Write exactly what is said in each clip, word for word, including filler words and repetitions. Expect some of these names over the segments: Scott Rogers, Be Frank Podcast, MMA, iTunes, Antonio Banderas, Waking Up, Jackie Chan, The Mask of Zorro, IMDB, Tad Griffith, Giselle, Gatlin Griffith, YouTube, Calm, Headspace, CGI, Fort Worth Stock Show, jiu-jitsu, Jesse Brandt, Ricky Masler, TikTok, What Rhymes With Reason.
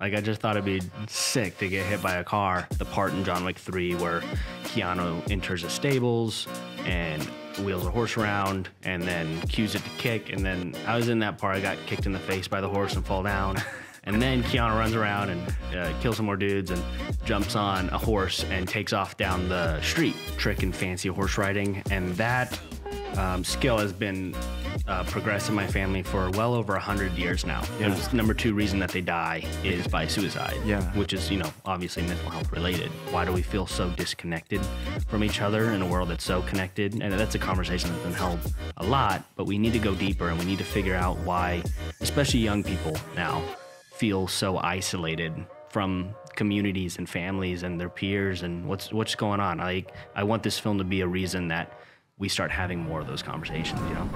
Like, I just thought it'd be sick to get hit by a car. The part in John Wick three where Keanu enters the stables and wheels a horse around and then cues it to kick. And then I was in that part. I got kicked in the face by the horse and fall down. And then Keanu runs around and uh, kills some more dudes and jumps on a horse and takes off down the street. Trick and fancy horse riding. And that um, skill has been... Uh, progress in my family for well over a hundred years now. Yeah. The number two reason that they die is by suicide, yeah. which is, you know, obviously mental health related. Why do we feel so disconnected from each other in a world that's so connected? And that's a conversation that's been held a lot, but we need to go deeper and we need to figure out why, especially young people now, feel so isolated from communities and families and their peers and what's what's going on. I, I want this film to be a reason that we start having more of those conversations, you know?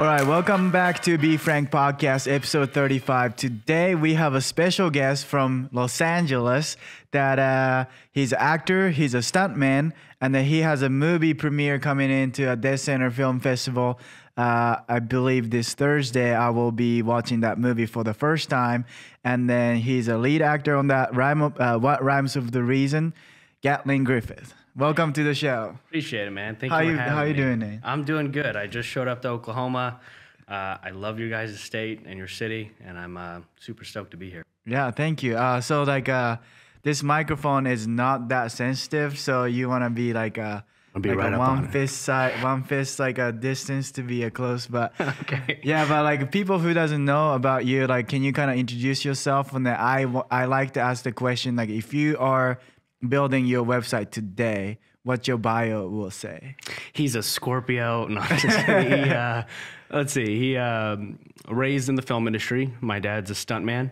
All right, welcome back to Be Frank Podcast, episode thirty-five. Today, we have a special guest from Los Angeles that uh, he's an actor, he's a stuntman, and that he has a movie premiere coming into a Desert Center Film Festival. Uh, I believe this Thursday, I will be watching that movie for the first time. And then he's a lead actor on that rhyme of, uh, What Rhymes With Reason, Gatling Griffith. Welcome to the show. Appreciate it, man. Thank how you for you, having How you me. doing, Nate? I'm doing good. I just showed up to Oklahoma. Uh, I love your guys' state and your city, and I'm uh, super stoked to be here. Yeah, thank you. Uh, so, like, uh, this microphone is not that sensitive, so you want to be like a, be like right a one on fist side, one fist like a distance to be a close. But okay. Yeah, but like people who doesn't know about you, like, can you kind of introduce yourself? And I I like to ask the question, like, if you are building your website today, what your bio will say. He's a Scorpio. No, just he, uh, let's see. He um, raised in the film industry. My dad's a stuntman.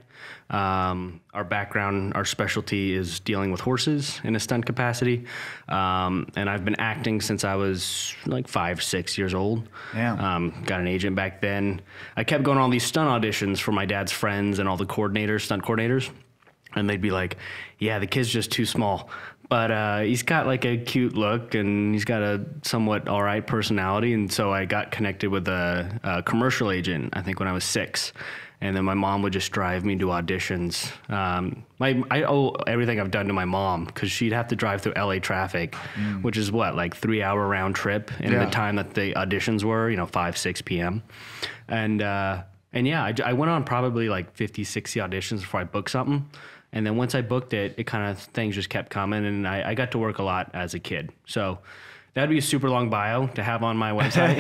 Um, our background, our specialty is dealing with horses in a stunt capacity. Um, and I've been acting since I was like five, six years old. Yeah. Um, got an agent back then. I kept going on all these stunt auditions for my dad's friends and all the coordinators, stunt coordinators. And they'd be like, yeah, the kid's just too small. But uh, he's got like a cute look and he's got a somewhat all right personality. And so I got connected with a, a commercial agent, I think when I was six. And then my mom would just drive me to auditions. Um, my I owe everything I've done to my mom because she'd have to drive through L A traffic, mm. which is what, like three hour round trip. And yeah. at the time that the auditions were, you know, five, six P M And, uh, and yeah, I, I went on probably like fifty, sixty auditions before I booked something. And then once I booked it, it kind of things just kept coming, and I, I got to work a lot as a kid. So that'd be a super long bio to have on my website.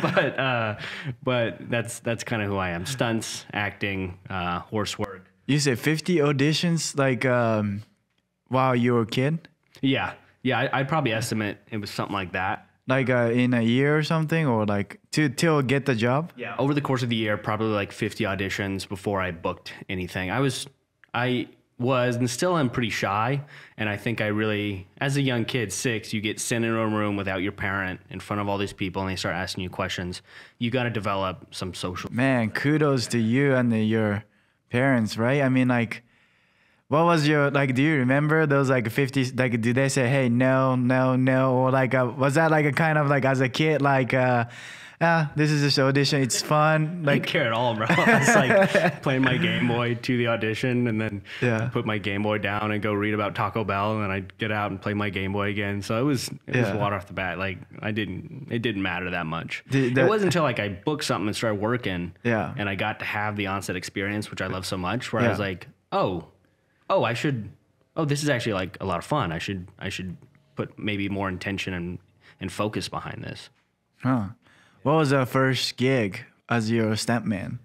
but uh, but that's that's kind of who I am: stunts, acting, uh, horse work. You said fifty auditions, like um, while you were a kid. Yeah, yeah. I, I'd probably estimate it was something like that. Like uh, in a year or something, or like to till get the job. Yeah, over the course of the year, probably like fifty auditions before I booked anything. I was. I was and still am pretty shy, and I think I really, as a young kid, six, you get sent in a room without your parent in front of all these people, and they start asking you questions. You got to develop some social. Man, kudos to you and the, your parents, right? I mean, like, what was your like? Do you remember those like fifties? Like, did they say, "Hey, no, no, no," or like, a, was that like a kind of like as a kid, like? Uh, ah, this is this audition. It's fun. Like, I didn't care at all, bro. I was like playing my Game Boy to the audition and then yeah. put my Game Boy down and go read about Taco Bell. And then I'd get out and play my Game Boy again. So it was, it yeah. was water off the bat. Like I didn't, it didn't matter that much. The, the, it wasn't until like I booked something and started working yeah. and I got to have the onset experience, which I love so much, where yeah. I was like, oh, oh, I should, oh, this is actually like a lot of fun. I should, I should put maybe more intention and, and focus behind this. Huh. What was your first gig as your stuntman?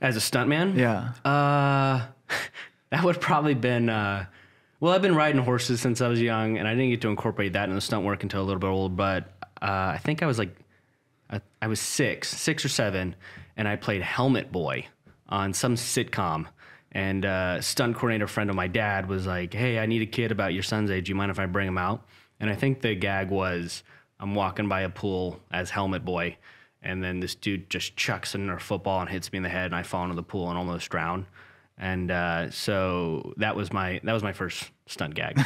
As a stuntman? Yeah. Uh, that would probably been, uh, well, I've been riding horses since I was young, and I didn't get to incorporate that in the stunt work until a little bit old, but uh, I think I was like, I, I was six, six or seven, and I played Helmet Boy on some sitcom. And uh, stunt coordinator friend of my dad was like, hey, I need a kid about your son's age. Do you mind if I bring him out? And I think the gag was, I'm walking by a pool as Helmet Boy, and then this dude just chucks in a football and hits me in the head, and I fall into the pool and almost drown. And uh, so that was my that was my first stunt gag.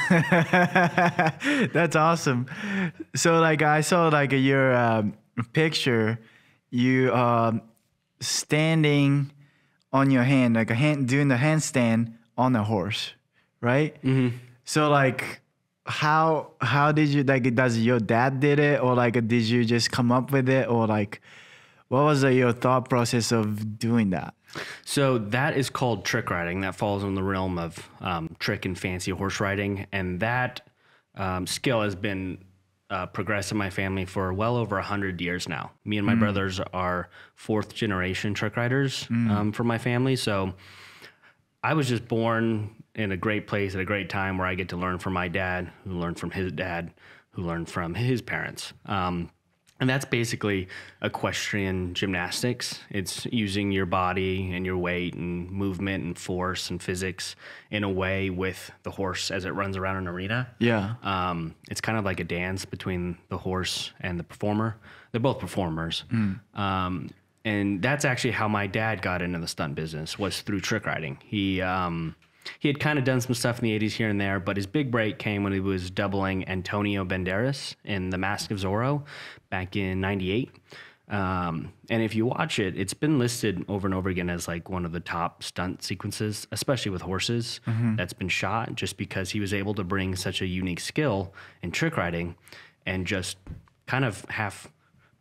That's awesome. So like I saw like your um, picture, you um, standing on your hand, like a hand, doing the handstand on a horse, right? Mm-hmm. So like, how how did you, like, does your dad did it, or like did you just come up with it, or like what was uh, your thought process of doing that? So that is called trick riding. That falls in the realm of um, trick and fancy horse riding, and that um, skill has been uh, progressed in my family for well over a hundred years now. Me and my mm. brothers are fourth generation trick riders mm. um, from my family, so I was just born in a great place at a great time where I get to learn from my dad, who learned from his dad, who learned from his parents. Um, and that's basically equestrian gymnastics. It's using your body and your weight and movement and force and physics in a way with the horse as it runs around an arena. Yeah. Um, it's kind of like a dance between the horse and the performer. They're both performers. Mm. Um, and that's actually how my dad got into the stunt business, was through trick riding. He... Um, He had kind of done some stuff in the eighties here and there, but his big break came when he was doubling Antonio Banderas in The Mask of Zorro back in ninety-eight. Um, and if you watch it, it's been listed over and over again as like one of the top stunt sequences, especially with horses, mm-hmm. that's been shot, just because he was able to bring such a unique skill in trick riding and just kind of have,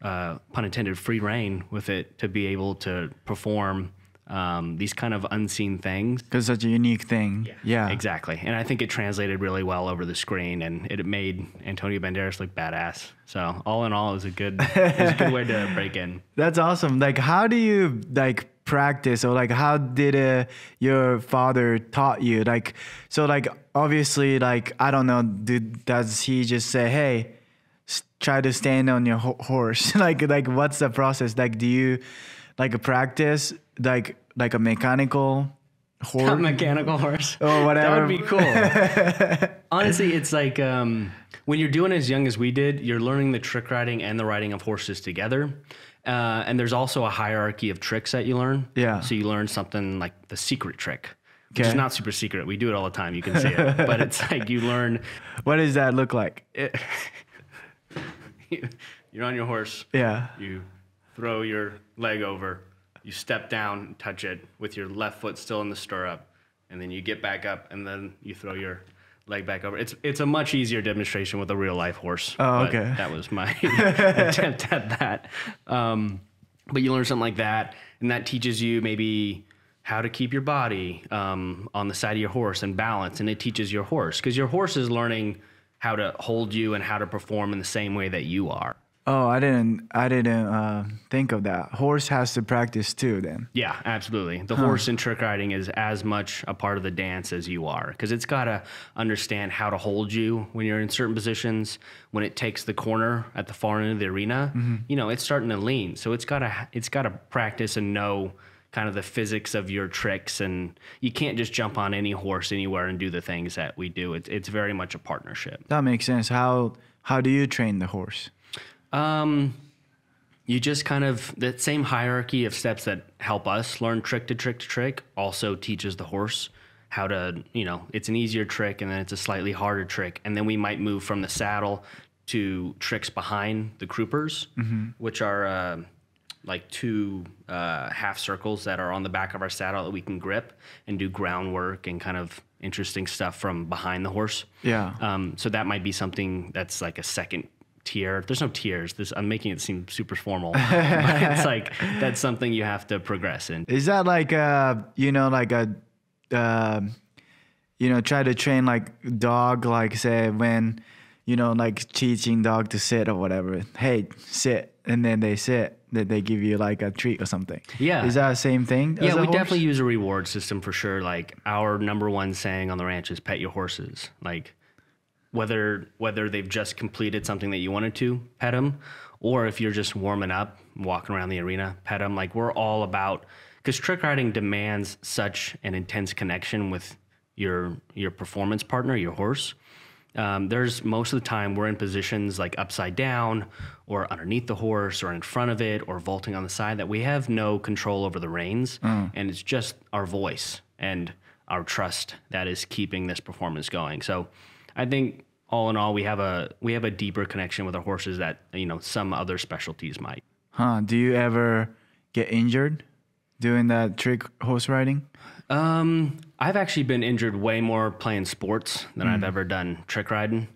uh, pun intended, free reign with it to be able to perform Um, these kind of unseen things. Because such a unique thing. Yeah. yeah. Exactly. And I think it translated really well over the screen, and it made Antonio Banderas look badass. So all in all, it was a good, it was a good way to break in. That's awesome. Like, how do you like practice, or like how did uh, your father taught you? Like, so like, obviously, like, I don't know, did, does he just say, hey, try to stand on your ho horse? like, like what's the process? Like, do you like practice? Like like a mechanical horse? A mechanical horse. Oh, whatever. That would be cool. Honestly, it's like um, when you're doing as young as we did, you're learning the trick riding and the riding of horses together. Uh, and there's also a hierarchy of tricks that you learn. Yeah. So you learn something like the secret trick. Okay. Which is not super secret. We do it all the time. You can see it. But it's like you learn. What does that look like? It, you're on your horse. Yeah. You throw your leg over. You step down, touch it with your left foot still in the stirrup, and then you get back up, and then you throw your leg back over. It's it's a much easier demonstration with a real life horse. Oh, okay. That was my attempt at that. Um, but you learn something like that, and that teaches you maybe how to keep your body um, on the side of your horse and balance, and it teaches your horse, because your horse is learning how to hold you and how to perform in the same way that you are. Oh, I didn't, I didn't uh, think of that. Horse has to practice too, then. Yeah, absolutely. The huh. horse in trick riding is as much a part of the dance as you are, because it's got to understand how to hold you when you're in certain positions. When it takes the corner at the far end of the arena, mm-hmm. you know, it's starting to lean. So it's got to, it's got to practice and know kind of the physics of your tricks, and you can't just jump on any horse anywhere and do the things that we do. It's, it's very much a partnership. That makes sense. How, how do you train the horse? Um, you just kind of, that same hierarchy of steps that help us learn trick to trick to trick also teaches the horse how to, you know, it's an easier trick, and then it's a slightly harder trick. And then we might move from the saddle to tricks behind the croupers, mm-hmm. which are, uh, like two, uh, half circles that are on the back of our saddle that we can grip and do groundwork and kind of interesting stuff from behind the horse. Yeah. Um, so that might be something that's like a second tier. There's no tiers. This, I'm making it seem super formal, but it's like that's something you have to progress in. Is that like a, you know, like a, uh, you know, try to train like dog, like say when, you know, like teaching dog to sit or whatever. Hey, sit, and then they sit. That they give you like a treat or something. Yeah. Is that the same thing? Yeah, we definitely use a reward system for sure. Like our number one saying on the ranch is pet your horses. Like, whether whether they've just completed something that you wanted to, pet them, or if you're just warming up, walking around the arena, pet them. Like, we're all about, because trick riding demands such an intense connection with your your performance partner, your horse. Um, there's most of the time we're in positions like upside down or underneath the horse or in front of it or vaulting on the side that we have no control over the reins. Mm. And it's just our voice and our trust that is keeping this performance going. So I think all in all, we have a we have a deeper connection with our horses that, you know, some other specialties might. Huh? Do you ever get injured? doing that trick horse riding? Um, I've actually been injured way more playing sports than mm. I've ever done trick riding.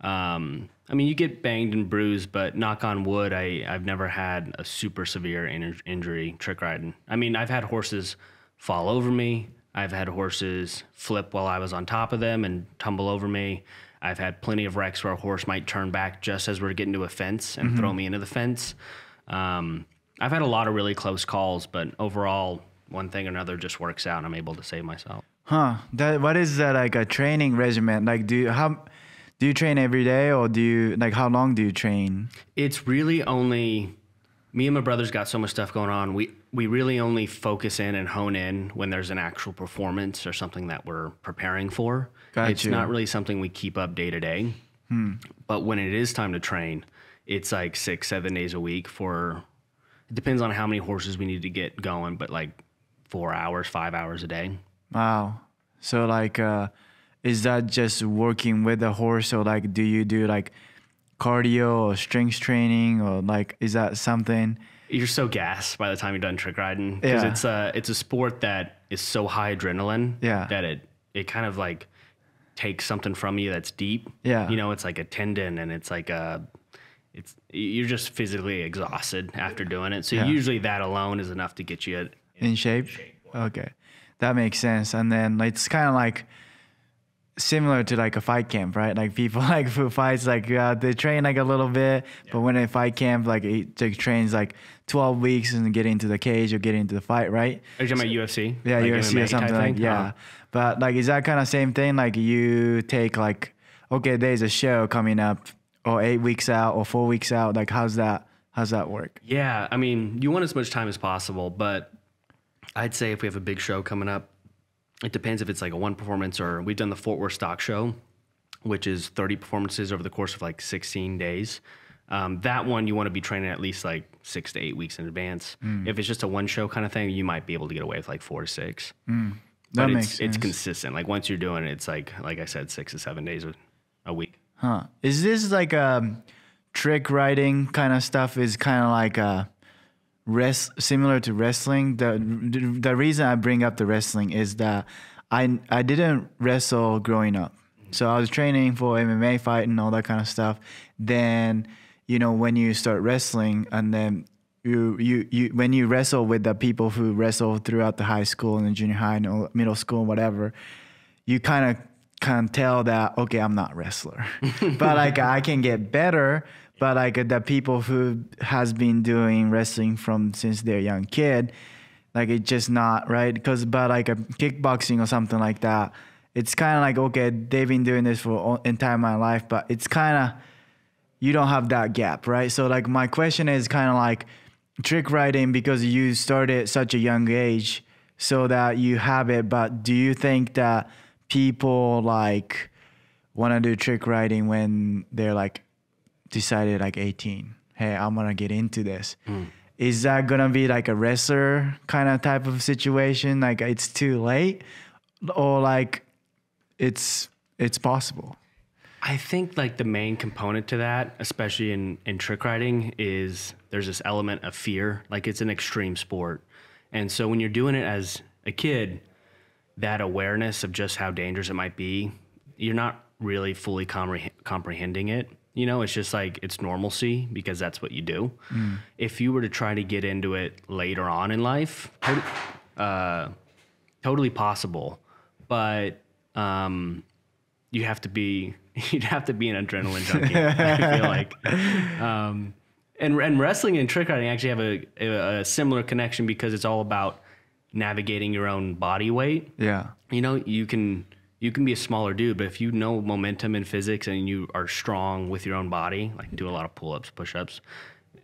Um, I mean, you get banged and bruised, but knock on wood, I, I've never had a super severe in injury trick riding. I mean, I've had horses fall over me. I've had horses flip while I was on top of them and tumble over me. I've had plenty of wrecks where a horse might turn back just as we're getting to a fence and mm-hmm. throw me into the fence. Um, I've had a lot of really close calls, but overall, one thing or another just works out, and I'm able to save myself. Huh. That, what is that, like a training regimen? Like, do you, how... Do you train every day, or do you, like, how long do you train? It's really only, me and my brother's got so much stuff going on, we, we really only focus in and hone in when there's an actual performance or something that we're preparing for. Got it's you. Not really something we keep up day to day, hmm. but when it is time to train, it's like six, seven days a week for, it depends on how many horses we need to get going, but like four hours, five hours a day. Wow. So like... Uh, is that just working with a horse, or like do you do like cardio or strength training, or like is that something? You're so gassed by the time you're done trick riding, because yeah. it's a it's a sport that is so high adrenaline yeah. that it it kind of like takes something from you that's deep. Yeah, you know, it's like a tendon, and it's like a it's you're just physically exhausted after doing it. So yeah. usually that alone is enough to get you in, in shape. shape. Okay, that makes sense. And then it's kind of like similar to like a fight camp, right? Like people like for fights, like uh, they train like a little bit, yeah. but when a fight camp, like it, it trains like twelve weeks and get into the cage or get into the fight, right? Are you talking so, about U F C? Yeah, like U F C M M A or something like yeah. Uh-huh. But like, is that kind of same thing? Like you take like, okay, there's a show coming up, or eight weeks out, or four weeks out. Like, how's that? How's that work? Yeah, I mean, you want as much time as possible, but I'd say if we have a big show coming up, it depends if it's like a one performance, or we've done the Fort Worth Stock Show, which is thirty performances over the course of like sixteen days. Um, that one you want to be training at least like six to eight weeks in advance. Mm. If it's just a one show kind of thing, you might be able to get away with like four to six. Mm. That but makes it's, sense. It's consistent. Like once you're doing it, it's like, like I said, six to seven days a week. Huh. Is this like a trick riding kind of stuff is kind of like a... Rest, similar to wrestling. The the reason I bring up the wrestling is that I I didn't wrestle growing up, so I was training for M M A fight and all that kind of stuff. Then you know when you start wrestling, and then you you you when you wrestle with the people who wrestle throughout the high school and the junior high and middle school and whatever, you kind of can tell that okay, I'm not a wrestler, but like I can get better. But like the people who has been doing wrestling from since they're a young kid, like it's just not right. Because but like a kickboxing or something like that, it's kind of like okay, they've been doing this for all, entire my life, but it's kind of you don't have that gap, right? So like my question is kind of like trick riding because you started at such a young age, so that you have it. But do you think that people like want to do trick riding when they're like decided like eighteen, hey, I'm gonna get into this? Mm. Is that gonna be like a wrestler kind of type of situation? Like it's too late, or like it's it's possible? I think like the main component to that, especially in in trick riding, is there's this element of fear. Like it's an extreme sport, and so when you're doing it as a kid, that awareness of just how dangerous it might be, you're not really fully compre comprehending it. You know, it's just like it's normalcy because that's what you do. Mm. If you were to try to get into it later on in life, uh, totally possible. But um, you have to be, you'd have to be an adrenaline junkie. I feel like, um, and and wrestling and trick riding actually have a, a similar connection because it's all about navigating your own body weight. Yeah, you know, you can. You can be a smaller dude, but if you know momentum in physics and you are strong with your own body, like do a lot of pull-ups, push-ups,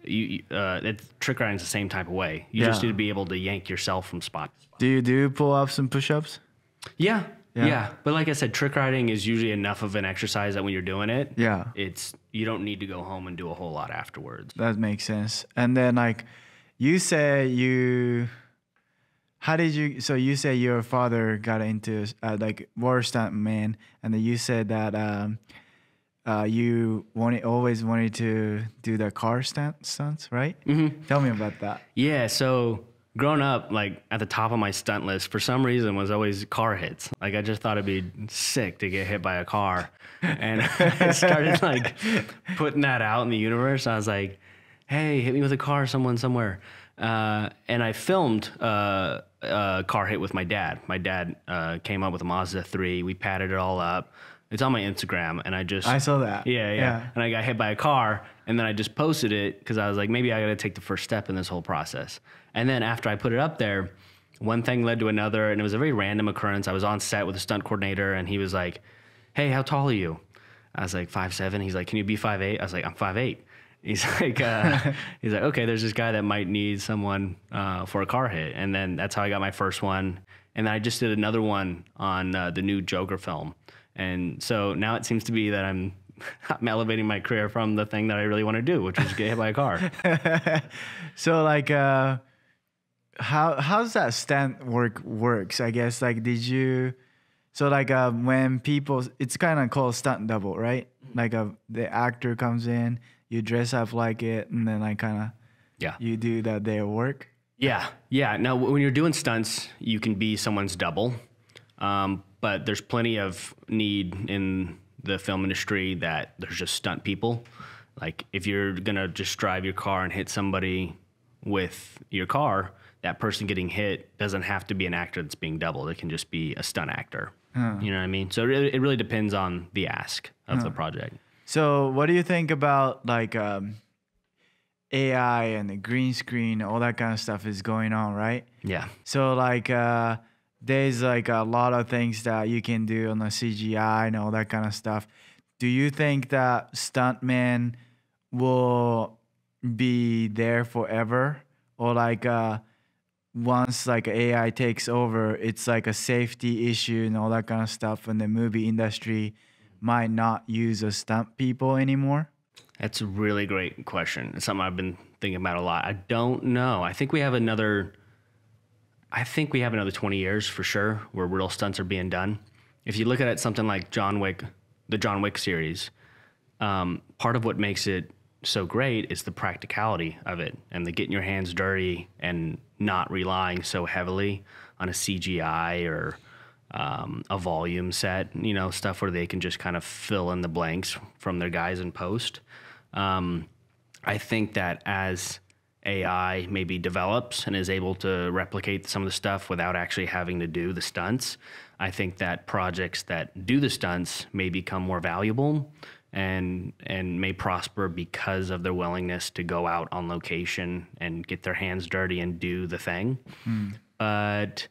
you, uh, it's, trick riding is the same type of way. You yeah. just need to be able to yank yourself from spot to spot. Do you do pull-ups and push-ups? Yeah, yeah, yeah. But like I said, trick riding is usually enough of an exercise that when you're doing it, yeah, it's you don't need to go home and do a whole lot afterwards. That makes sense. And then like you say you... How did you, so you say your father got into uh, like war stuntman, and then you said that um, uh, you wanted, always wanted to do the car stunt stunts, right? Mm-hmm. Tell me about that. Yeah, so growing up, like at the top of my stunt list for some reason was always car hits. Like I just thought it'd be sick to get hit by a car. And I started like putting that out in the universe. I was like, hey, hit me with a car, someone somewhere. Uh, and I filmed uh, a car hit with my dad. My dad uh, came up with a Mazda three. We padded it all up. It's on my Instagram. And I just... I saw that. Yeah, yeah. yeah. And I got hit by a car. And then I just posted it because I was like, maybe I got to take the first step in this whole process. And then after I put it up there, one thing led to another, and it was a very random occurrence. I was on set with a stunt coordinator, and he was like, hey, how tall are you? I was like, five seven. He's like, can you be five eight? I was like, I'm five eight. He's like, uh, he's like, okay, there's this guy that might need someone uh, for a car hit. And then that's how I got my first one. And then I just did another one on uh, the new Joker film. And so now it seems to be that I'm I'm elevating my career from the thing that I really want to do, which is get hit by a car. So like, uh, how, how's that stunt work works? I guess like, did you, so like, uh, when people, it's kind of called stunt double, right? Like a, the actor comes in, you dress up like it. And then like kind of, yeah, you do that day of work. Yeah. Yeah. Now when you're doing stunts, you can be someone's double. Um, but there's plenty of need in the film industry that there's just stunt people. Like if you're gonna just drive your car and hit somebody with your car, that person getting hit doesn't have to be an actor that's being doubled. It can just be a stunt actor. Huh. You know what I mean? So it really, it really depends on the ask of huh. the project. So what do you think about like um, A I and the green screen, all that kind of stuff is going on, right? Yeah. So like, uh, there's like a lot of things that you can do on the C G I and all that kind of stuff. Do you think that stuntmen will be there forever? Or like uh, once like A I takes over, it's like a safety issue and all that kind of stuff, and the movie industry might not use a stunt people anymore? That's a really great question. It's something I've been thinking about a lot. I don't know. I think we have another... I think we have another twenty years for sure where real stunts are being done. If you look at it, something like John Wick, the John Wick series, um, part of what makes it so great is the practicality of it and the getting your hands dirty and not relying so heavily on a C G I or um, a volume set, you know, stuff where they can just kind of fill in the blanks from their guys in post. Um, I think that as A I maybe develops and is able to replicate some of the stuff without actually having to do the stunts, I think that projects that do the stunts may become more valuable and and may prosper because of their willingness to go out on location and get their hands dirty and do the thing. Mm. But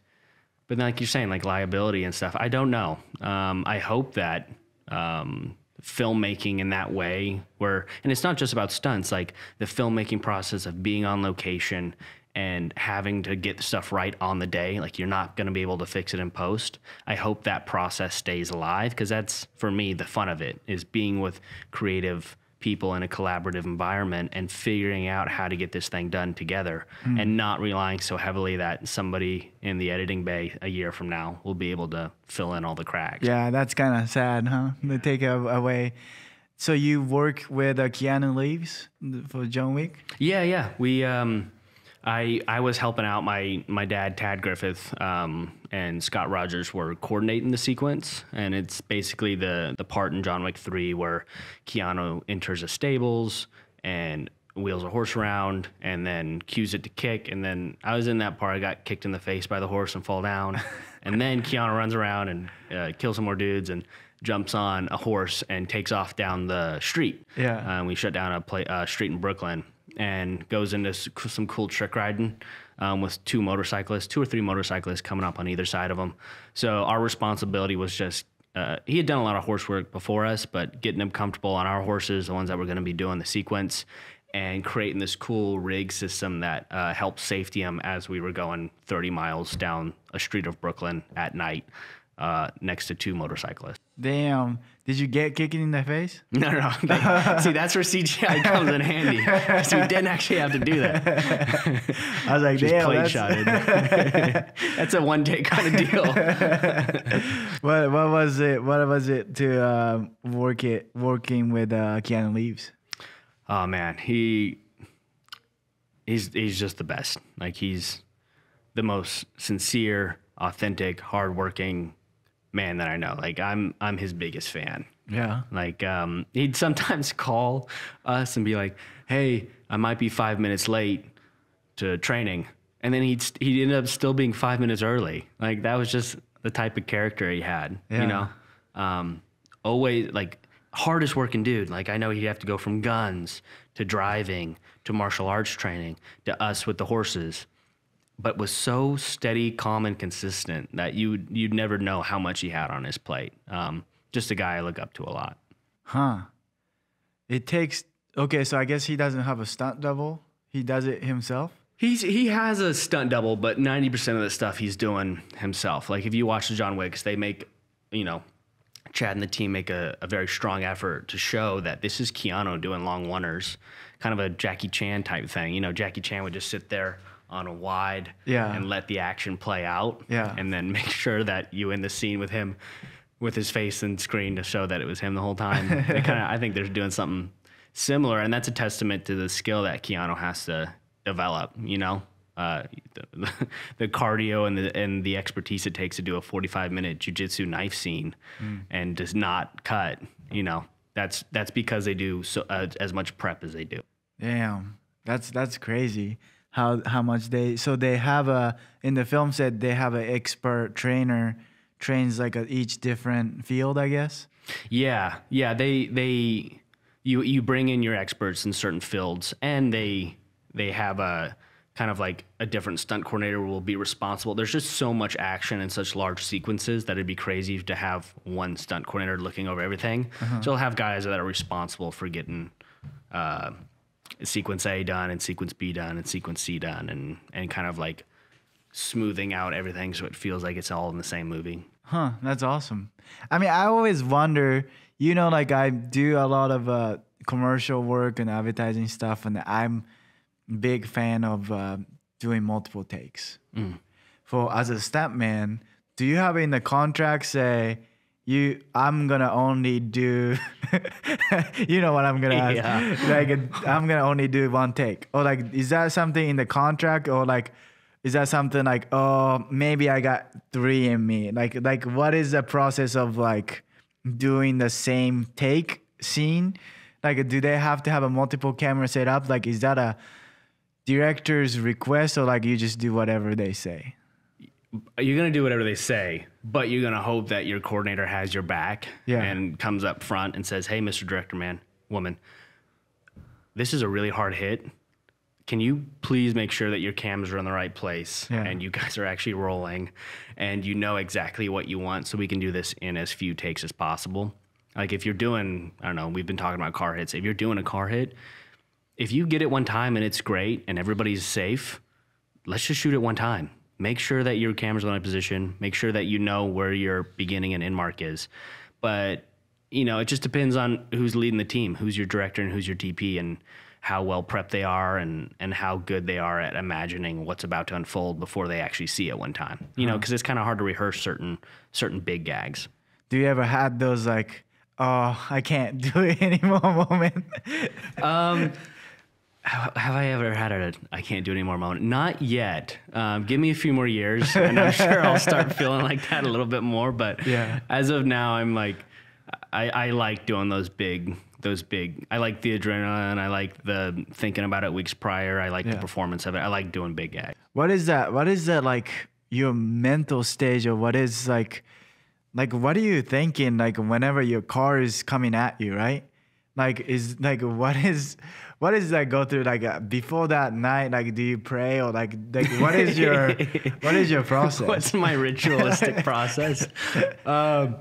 but like you're saying, like liability and stuff, I don't know. Um, I hope that um, filmmaking in that way where, and it's not just about stunts, like the filmmaking process of being on location and having to get stuff right on the day, like you're not going to be able to fix it in post. I hope that process stays alive because that's, for me, the fun of it is being with creative people in a collaborative environment and figuring out how to get this thing done together mm. and not relying so heavily that somebody in the editing bay a year from now will be able to fill in all the cracks. Yeah, that's kind of sad, huh? They take it away. So you work with uh, Keanu Reeves for John Wick? Yeah, yeah. We, um, I, I was helping out my my dad, Tad Griffith, um, and Scott Rogers were coordinating the sequence, and it's basically the the part in John Wick three where Keanu enters a stables and wheels a horse around and then cues it to kick, and then I was in that part. I got kicked in the face by the horse and fall down, and then Keanu runs around and uh, kills some more dudes and jumps on a horse and takes off down the street. Yeah, uh, and we shut down a play, uh, street in Brooklyn. And goes into some cool trick riding um, with two motorcyclists, two or three motorcyclists coming up on either side of them. So our responsibility was just, uh, he had done a lot of horse work before us, but getting them comfortable on our horses, the ones that were going to be doing the sequence, and creating this cool rig system that uh, helped safety them as we were going thirty miles down a street of Brooklyn at night. Uh, next to two motorcyclists. Damn. Did you get kicked in the face? No, no. no. See, that's where C G I comes in handy. So we didn't actually have to do that. I was like, just damn. Just plate that's... shotted. That's a one-take kind of deal. what, what was it? What was it to uh, work it working with uh, Keanu Reeves? Oh man, he he's he's just the best. Like he's the most sincere, authentic, hardworking man that I know. Like I'm, I'm his biggest fan. Yeah. Like, um, he'd sometimes call us and be like, "Hey, I might be five minutes late to training." And then he'd, he'd end up still being five minutes early. Like that was just the type of character he had, yeah. you know, um, always like hardest working dude. Like I know he'd have to go from guns to driving, to martial arts training, to us with the horses, but was so steady, calm, and consistent that you, you'd never know how much he had on his plate. Um, Just a guy I look up to a lot. Huh. It takes... Okay, so I guess he doesn't have a stunt double. He does it himself? He's He has a stunt double, but ninety percent of the stuff he's doing himself. Like, if you watch the John Wicks, they make, you know, Chad and the team make a, a very strong effort to show that this is Keanu doing long oneers, kind of a Jackie Chan type thing. You know, Jackie Chan would just sit there on a wide yeah. and let the action play out yeah. and then make sure that you end the scene with him with his face and screen to show that it was him the whole time. They kinda, I think they're doing something similar, and that's a testament to the skill that Keanu has to develop, you know? Uh, the, the cardio and the, and the expertise it takes to do a forty-five minute jiu-jitsu knife scene mm. and does not cut, you know? That's that's because they do so, uh, as much prep as they do. Damn, that's that's crazy how, how much they, so they have a, in the film set, they have an expert trainer trains like a, each different field, I guess. Yeah, yeah. They they you you bring in your experts in certain fields, and they they have a kind of like a different stunt coordinator will be responsible. There's just so much action and such large sequences that it'd be crazy to have one stunt coordinator looking over everything. Uh-huh. So you'll have guys that are responsible for getting uh, sequence A done and sequence B done and sequence C done, and and kind of like smoothing out everything so it feels like it's all in the same movie. Huh, that's awesome. I mean, I always wonder, you know, like I do a lot of uh, commercial work and advertising stuff, and I'm big fan of uh, doing multiple takes. Mm. For as a stuntman, do you have in the contract say, you, I'm gonna only do, you know what I'm gonna ask? Yeah. Like, I'm gonna only do one take. Or like, is that something in the contract, or like, is that something like, oh, maybe I got three in me? Like, like what is the process of like doing the same take scene? Like, do they have to have a multiple camera set up? Like, is that a director's request, or like you just do whatever they say? You're going to do whatever they say, but you're going to hope that your coordinator has your back yeah. and comes up front and says, "Hey, Mister Director, man, woman, this is a really hard hit. Can you please make sure that your cams are in the right place yeah. and you guys are actually rolling and you know exactly what you want, so we can do this in as few takes as possible?" Like if you're doing, I don't know, we've been talking about car hits. If you're doing a car hit, if you get it one time and it's great and everybody's safe, let's just shoot it one time. Make sure that your camera's in the right position. Make sure that you know where your beginning and end mark is. But, you know, it just depends on who's leading the team, who's your director and who's your D P, and how well prepped they are, and, and how good they are at imagining what's about to unfold before they actually see it one time. You uh-huh. know, because it's kind of hard to rehearse certain certain big gags. Do you ever have those like, oh, I can't do it anymore moment? um, have I ever had a I can't do it anymore moment? Not yet. Um, give me a few more years, and I'm sure I'll start feeling like that a little bit more. But yeah. as of now, I'm like, I, I like doing those big... those big, I like the adrenaline. I like the thinking about it weeks prior. I like yeah. the performance of it. I like doing big acts. What is that? What is that like your mental stage, or what is like, like, what are you thinking? Like whenever your car is coming at you, right? Like is like, what is, what is that go through? Like uh, before that night, like, do you pray, or like, like what is your, what is your process? What's my ritualistic process? Um,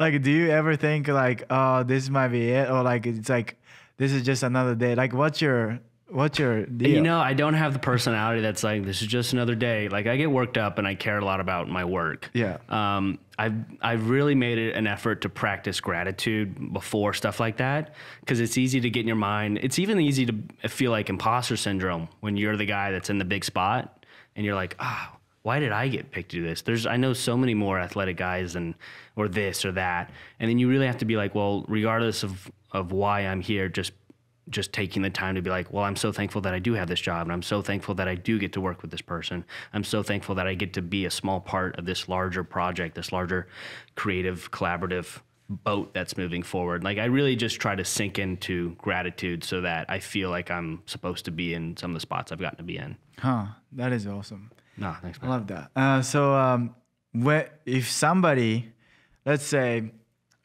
Like, do you ever think like, oh, this might be it, or like it's like, this is just another day? Like, what's your what's your deal? You know, I don't have the personality that's like, this is just another day. Like, I get worked up, and I care a lot about my work. Yeah. Um, I've I've really made it an effort to practice gratitude before stuff like that, because it's easy to get in your mind. It's even easy to feel like imposter syndrome when you're the guy that's in the big spot, and you're like, oh, why did I get picked to do this? There's, I know so many more athletic guys and, or this or that. And then you really have to be like, well, regardless of, of why I'm here, just just taking the time to be like, well, I'm so thankful that I do have this job, and I'm so thankful that I do get to work with this person. I'm so thankful that I get to be a small part of this larger project, this larger creative, collaborative boat that's moving forward. Like, I really just try to sink into gratitude so that I feel like I'm supposed to be in some of the spots I've gotten to be in. Huh, that is awesome. No, thanks, man. I love that. Uh, so um, where, if somebody, let's say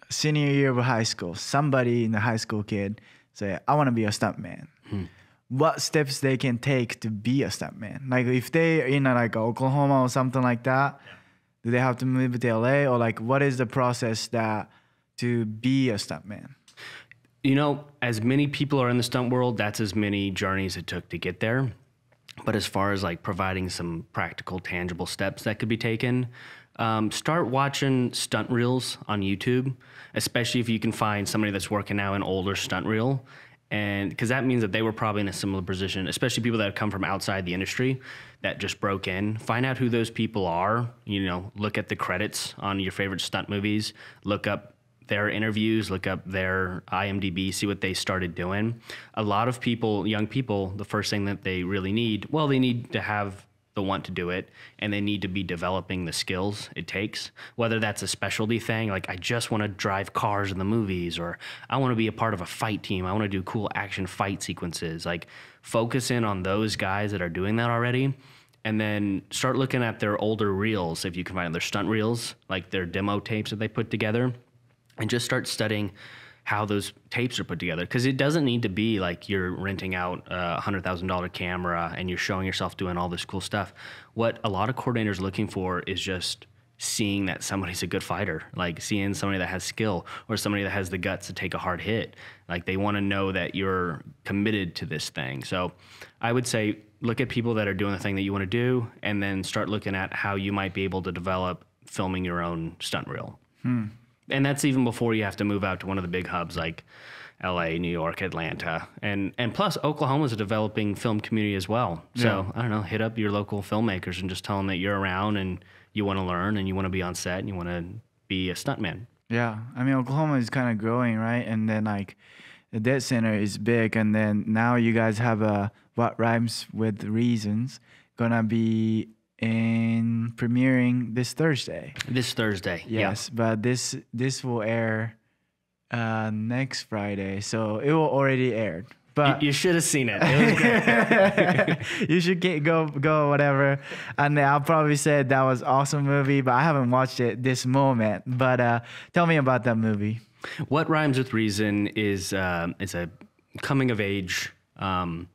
senior year of high school, somebody in the high school kid say, I want to be a stuntman, hmm. what steps they can take to be a stuntman? Like, if they're in a, like Oklahoma or something like that, yeah. do they have to move to L A, or like what is the process that to be a stuntman? You know, as many people are in the stunt world, that's as many journeys it took to get there. But as far as like providing some practical, tangible steps that could be taken, um, start watching stunt reels on YouTube, especially if you can find somebody that's working now an older stunt reel. And because that means that they were probably in a similar position, especially people that have come from outside the industry that just broke in. Find out who those people are. You know, look at the credits on your favorite stunt movies, look up their interviews, look up their I M D B, see what they started doing. A lot of people, young people, the first thing that they really need, well, they need to have the want to do it, and they need to be developing the skills it takes, whether that's a specialty thing, like I just want to drive cars in the movies, or I want to be a part of a fight team, I want to do cool action fight sequences. Like, focus in on those guys that are doing that already, and then start looking at their older reels, if you can find their stunt reels, like their demo tapes that they put together, and just start studying how those tapes are put together. Because it doesn't need to be like you're renting out a one hundred thousand dollar camera and you're showing yourself doing all this cool stuff. What a lot of coordinators are looking for is just seeing that somebody's a good fighter, like seeing somebody that has skill or somebody that has the guts to take a hard hit. Like, they want to know that you're committed to this thing. So I would say look at people that are doing the thing that you want to do, and then start looking at how you might be able to develop filming your own stunt reel. Hmm. And that's even before you have to move out to one of the big hubs like L A, New York, Atlanta. And and plus, Oklahoma's a developing film community as well. So, yeah. I don't know, hit up your local filmmakers and just tell them that you're around and you want to learn and you want to be on set and you want to be a stuntman. Yeah. I mean, Oklahoma is kind of growing, right? And then, like, the Desert Center is big. And then now you guys have a What Rhymes With Reasons going to be in premiering this Thursday. This Thursday, yes. Yeah. But this this will air uh, next Friday, so it will already aired. But you, you should have seen it. It was great. You should get, go go whatever, and I'll probably say that was an awesome movie. But I haven't watched it this moment. But uh, tell me about that movie. What Rhymes With Reason is uh, is a coming of age Um,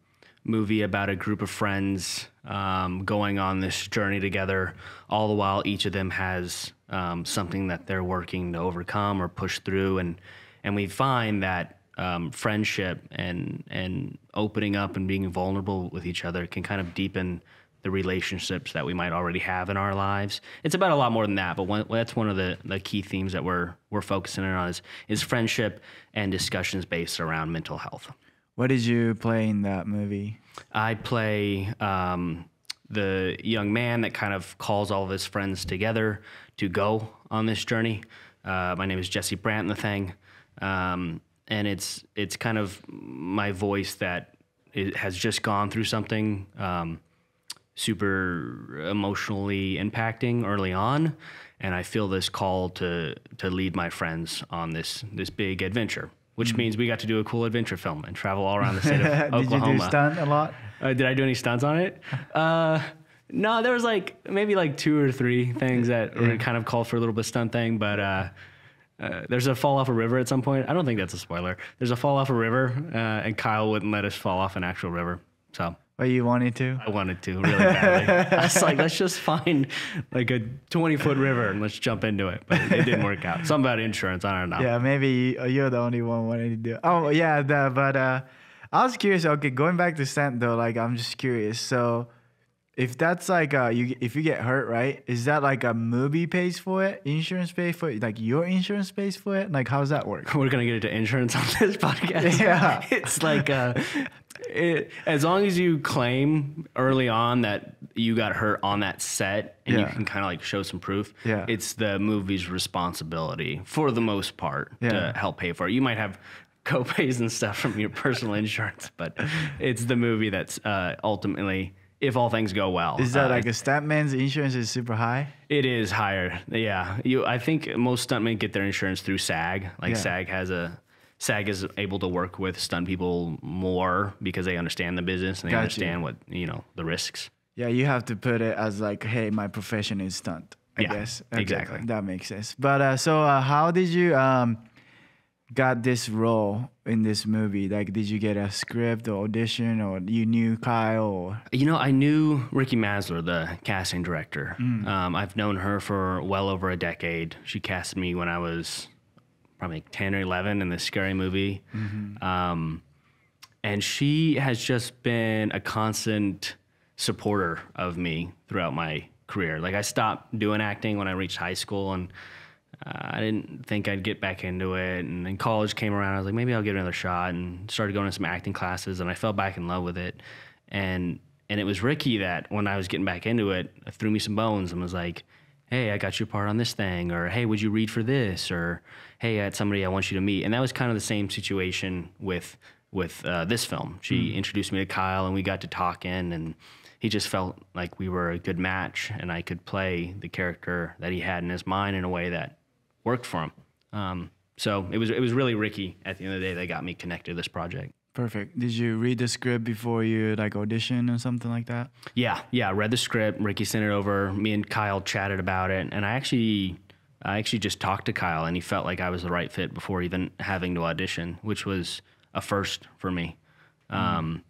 movie about a group of friends um, going on this journey together, all the while each of them has um, something that they're working to overcome or push through. And and we find that um, friendship and, and opening up and being vulnerable with each other can kind of deepen the relationships that we might already have in our lives. It's about a lot more than that, but one, that's one of the, the key themes that we're, we're focusing on is, is friendship and discussions based around mental health. What did you play in that movie? I play um, the young man that kind of calls all of his friends together to go on this journey. Uh, my name is Jesse Brandt in the thing. Um, and it's it's kind of my voice that it has just gone through something um, super emotionally impacting early on. And I feel this call to to lead my friends on this this big adventure, which means we got to do a cool adventure film and travel all around the state of Oklahoma. Did you do stunt a lot? Uh, did I do any stunts on it? Uh, no, there was like maybe like two or three things that yeah. were kind of called for a little bit of stunt thing, but uh, uh, there's a fall off a river at some point. I don't think that's a spoiler. There's a fall off a river, uh, and Kyle wouldn't let us fall off an actual river. So. But you wanted to? I wanted to really badly. I was like, let's just find like a twenty foot river and let's jump into it. But it didn't work out. Something about insurance, I don't know. Yeah, maybe you're the only one wanting to do it. Oh, yeah, the, but uh, I was curious. Okay, going back to stunt though, like I'm just curious. So if that's like, uh, you, if you get hurt, right, is that like a movie pays for it? Insurance pays for it? Like your insurance pays for it? Like how does that work? We're going to get into insurance on this podcast. Yeah. It's like... Uh, It, as long as you claim early on that you got hurt on that set and yeah. you can kind of like show some proof, yeah. it's the movie's responsibility for the most part yeah. to help pay for it. You might have copays and stuff from your personal insurance. But it's the movie that's uh, ultimately, if all things go well. Is that uh, like a stuntman's insurance is super high? It is higher. Yeah. You, I think most stuntmen get their insurance through SAG. Like yeah. SAG has a, SAG is able to work with stunt people more because they understand the business and they Got understand you. what, you know, the risks. Yeah. You have to put it as like, hey, my profession is stunt, I yeah, guess. Okay, exactly. That makes sense. But uh, so uh, how did you um, got this role in this movie? Like, did you get a script or audition, or you knew Kyle? Or? You know, I knew Ricky Masler, the casting director. Mm. Um, I've known her for well over a decade. She cast me when I was probably ten or eleven in the Scary Movie. Mm-hmm. Um, and she has just been a constant supporter of me throughout my career. Like, I stopped doing acting when I reached high school, and uh, I didn't think I'd get back into it. And then college came around. I was like, maybe I'll give it another shot, and started going to some acting classes, and I fell back in love with it. And and it was Ricky that, when I was getting back into it, threw me some bones and was like, hey, I got you a part on this thing, or hey, would you read for this, or hey, I had somebody I want you to meet. And that was kind of the same situation with with uh, this film. She mm. introduced me to Kyle, and we got to talking, and he just felt like we were a good match, and I could play the character that he had in his mind in a way that worked for him. Um, so it was it was really Ricky at the end of the day that got me connected to this project. Perfect. Did you read the script before you like audition or something like that? Yeah, yeah. I read the script. Ricky sent it over. Me and Kyle chatted about it, and I actually I actually just talked to Kyle, and he felt like I was the right fit before even having to audition, which was a first for me. Mm. Um,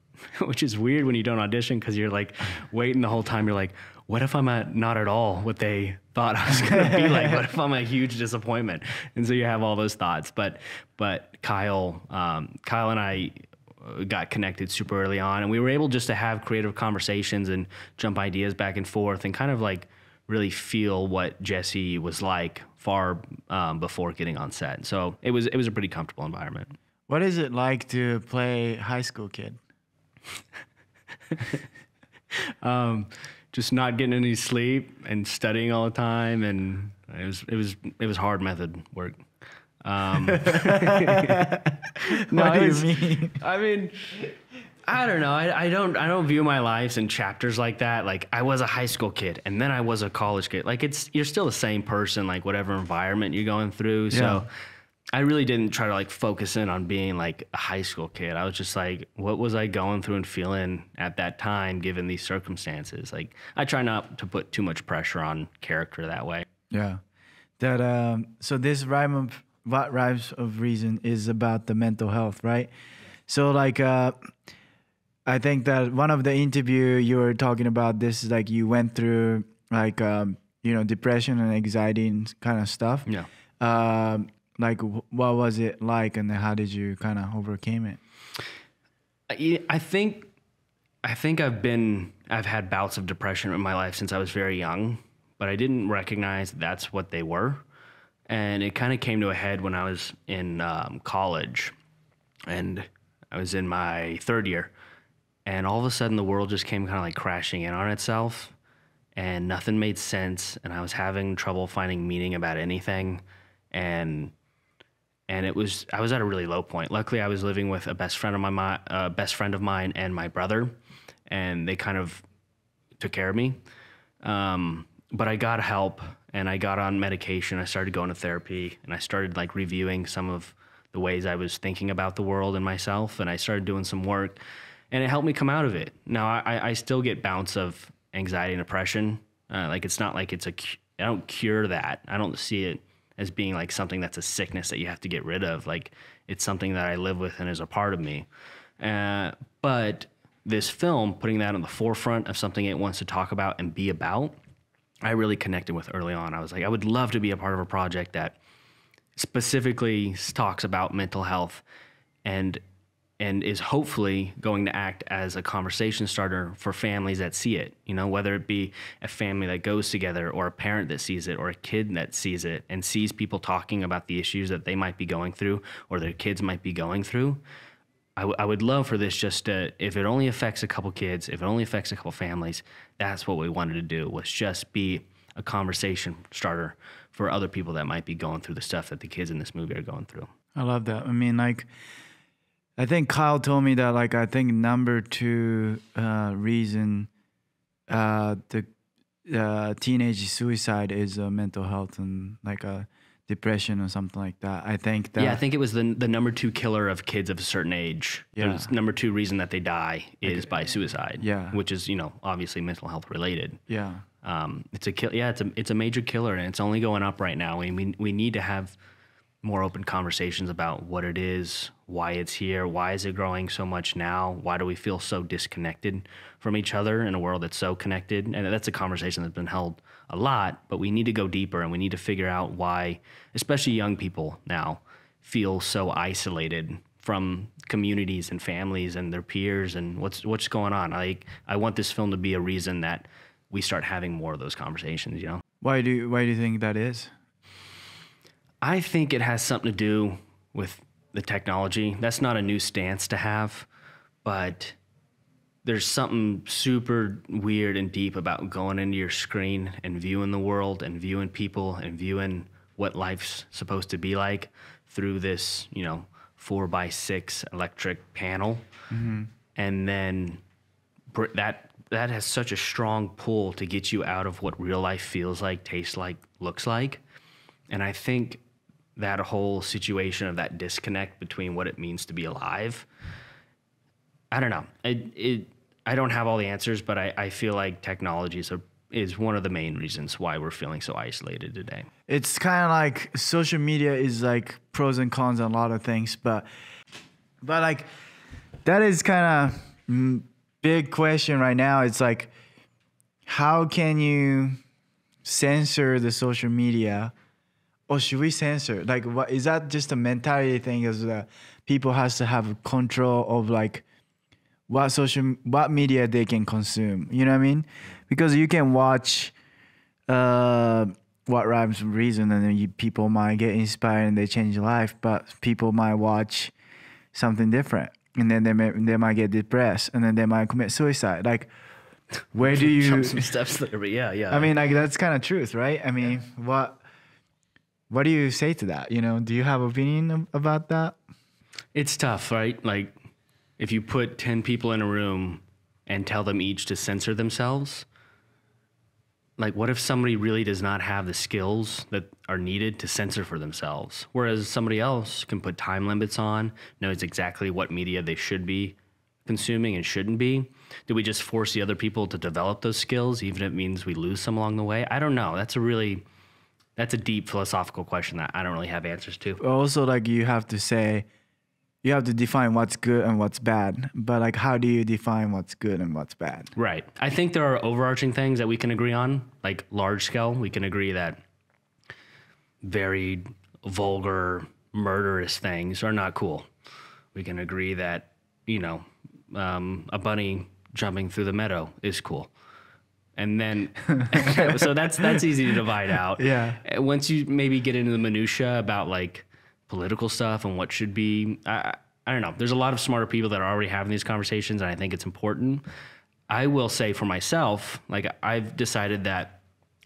which is weird when you don't audition, because you're like waiting the whole time. You're like, what if I'm at, not at all what they thought I was going to be like? What if I'm a huge disappointment? And so you have all those thoughts. But but Kyle, um, Kyle and I got connected super early on, and we were able just to have creative conversations and jump ideas back and forth and kind of like really feel what Jesse was like far um, before getting on set. So it was it was a pretty comfortable environment. What is it like to play high school kid? um, just not getting any sleep and studying all the time, and it was it was it was hard method work. Um, no, what do you mean? I mean, I don't know. I, I don't I don't view my lives in chapters like that. Like, I was a high school kid, and then I was a college kid. Like, it's you're still the same person, like whatever environment you're going through. Yeah. So I really didn't try to like focus in on being like a high school kid. I was just like, what was I going through and feeling at that time, given these circumstances? Like, I try not to put too much pressure on character that way. Yeah. That, um, so this rhyme of, What Rhymes With Reason is about the mental health, right? So like, uh, I think that one of the interview you were talking about this, is like you went through like, um, you know, depression and anxiety and kind of stuff. Yeah. Um, Like, what was it like, and then how did you kind of overcame it? I think, I think I've been, I've had bouts of depression in my life since I was very young, but I didn't recognize that's what they were. And it kind of came to a head when I was in um, college, and I was in my third year, and all of a sudden the world just came kind of like crashing in on itself, and nothing made sense. And I was having trouble finding meaning about anything. And And it was, I was at a really low point. Luckily, I was living with a best friend of my uh, best friend of mine and my brother, and they kind of took care of me. Um, but I got help, and I got on medication. I started going to therapy, and I started like reviewing some of the ways I was thinking about the world and myself. And I started doing some work, and it helped me come out of it. Now I, I still get bouts of anxiety and depression. Uh, like, it's not like it's a, I don't cure that. I don't see it as being like something that's a sickness that you have to get rid of. Like, it's something that I live with and is a part of me. Uh, but this film, putting that on the forefront of something it wants to talk about and be about, I really connected with early on. I was like, I would love to be a part of a project that specifically talks about mental health and and is hopefully going to act as a conversation starter for families that see it, you know, whether it be a family that goes together, or a parent that sees it, or a kid that sees it and sees people talking about the issues that they might be going through or their kids might be going through. I, w I would love for this just to, if it only affects a couple kids, if it only affects a couple families, that's what we wanted to do, was just be a conversation starter for other people that might be going through the stuff that the kids in this movie are going through. I love that. I mean, like, I think Kyle told me that, like, I think number two uh, reason uh, the uh, teenage suicide is uh, mental health and like a depression or something like that. I think that. Yeah, I think it was the the number two killer of kids of a certain age. Yeah. It was number two reason that they die is like, by suicide. Yeah. Which is, you know, obviously mental health related. Yeah. Um, it's a kill. Yeah, it's a it's a major killer, and it's only going up right now. I mean, we we need to have more open conversations about what it is, why it's here, why is it growing so much now, why do we feel so disconnected from each other in a world that's so connected? And that's a conversation that's been held a lot, but we need to go deeper, and we need to figure out why, especially young people now, feel so isolated from communities and families and their peers and what's what's going on. I, I want this film to be a reason that we start having more of those conversations, you know? Why do, why do you think that is? I think it has something to do with the technology. That's not a new stance to have, but there's something super weird and deep about going into your screen and viewing the world and viewing people and viewing what life's supposed to be like through this, you know, four by six electric panel. Mm-hmm. And then that that has such a strong pull to get you out of what real life feels like, tastes like, looks like. And I think that whole situation of that disconnect between what it means to be alive, I don't know. It, it, I don't have all the answers, but I, I feel like technology is, a, is one of the main reasons why we're feeling so isolated today. It's kind of like social media is like pros and cons on a lot of things, but, but like that is kind of big question right now. It's like, how can you censor the social media? Or should we censor? Like, what is that? Just a mentality thing, is that people has to have control of like what social, what media they can consume. You know what I mean? Because you can watch uh, What Rhymes With Reason, and then you, people might get inspired and they change your life. But people might watch something different, and then they may, they might get depressed, and then they might commit suicide. Like, where do you jump some steps there? But yeah, yeah. I mean, like that's kind of truth, right? I mean, yeah. what? What do you say to that? You know, do you have an opinion about that? It's tough, right? Like if you put ten people in a room and tell them each to censor themselves, like what if somebody really does not have the skills that are needed to censor for themselves? Whereas somebody else can put time limits on, knows exactly what media they should be consuming and shouldn't be. Do we just force the other people to develop those skills, even if it means we lose some along the way? I don't know. That's a really... That's a deep philosophical question that I don't really have answers to. Also, like you have to say, you have to define what's good and what's bad. But like, how do you define what's good and what's bad? Right. I think there are overarching things that we can agree on, like large scale. We can agree that very vulgar, murderous things are not cool. We can agree that, you know, um, a bunny jumping through the meadow is cool. And then, so that's that's easy to divide out. Yeah. Once you maybe get into the minutia about like political stuff and what should be, I, I don't know. There's a lot of smarter people that are already having these conversations, and I think it's important. I will say for myself, like I've decided that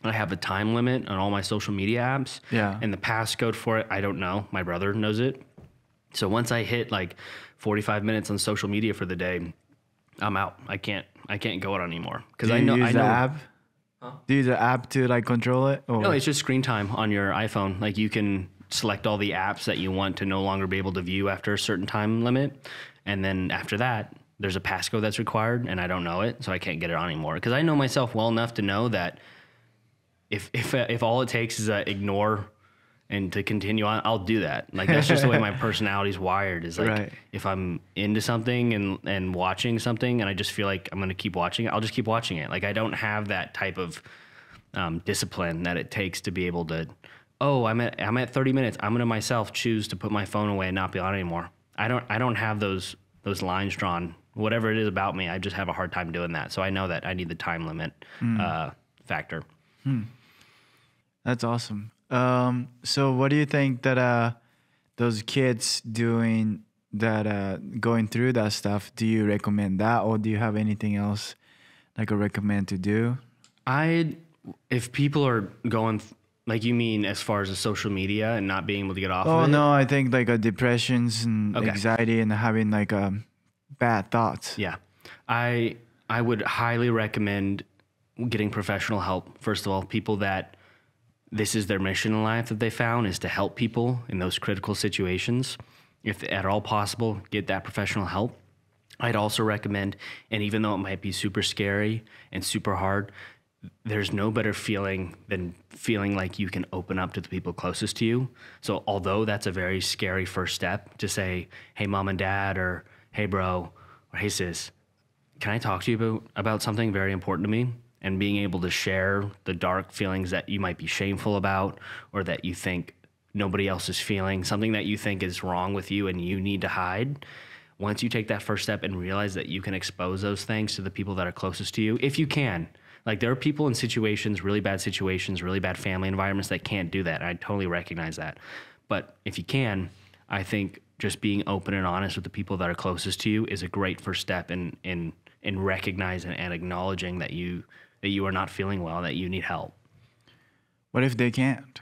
I have a time limit on all my social media apps. Yeah. And the passcode for it, I don't know. My brother knows it. So once I hit like forty-five minutes on social media for the day, I'm out. I can't. I can't go out anymore because I know. Use I know. The app? Huh? Do you use the app to like control it? Or? No, it's just screen time on your iPhone. Like you can select all the apps that you want to no longer be able to view after a certain time limit, and then after that, there's a passcode that's required, and I don't know it, so I can't get it on anymore. Because I know myself well enough to know that if if if all it takes is uh, ignore and to continue on, I'll do that. Like that's just the way my personality's wired. Is like right. If I'm into something and and watching something, and I just feel like I'm gonna keep watching it, I'll just keep watching it. Like I don't have that type of um, discipline that it takes to be able to. Oh, I'm at I'm at thirty minutes. I'm gonna myself choose to put my phone away and not be on it anymore. I don't I don't have those those lines drawn. Whatever it is about me, I just have a hard time doing that. So I know that I need the time limit mm. uh, factor. Mm. That's awesome. Um, so what do you think that, uh, those kids doing that, uh, going through that stuff, do you recommend that, or do you have anything else like a recommend to do? I, if people are going Like, you mean as far as the social media and not being able to get off oh, of it? Oh, no, I think like a depressions and okay. anxiety and having like um, bad thoughts. Yeah. I I would highly recommend getting professional help. First of all, people that this is their mission in life that they found is to help people in those critical situations. If at all possible, get that professional help. I'd also recommend, and even though it might be super scary and super hard, there's no better feeling than feeling like you can open up to the people closest to you. So although that's a very scary first step to say, hey, mom and dad, or hey, bro, or hey, sis, can I talk to you about, about something very important to me? And being able to share the dark feelings that you might be shameful about, or that you think nobody else is feeling, something that you think is wrong with you and you need to hide. Once you take that first step and realize that you can expose those things to the people that are closest to you, if you can. Like, there are people in situations, really bad situations, really bad family environments that can't do that. And I totally recognize that. But if you can, I think just being open and honest with the people that are closest to you is a great first step in in, in recognizing and acknowledging that you that you are not feeling well, that you need help. What if they can't?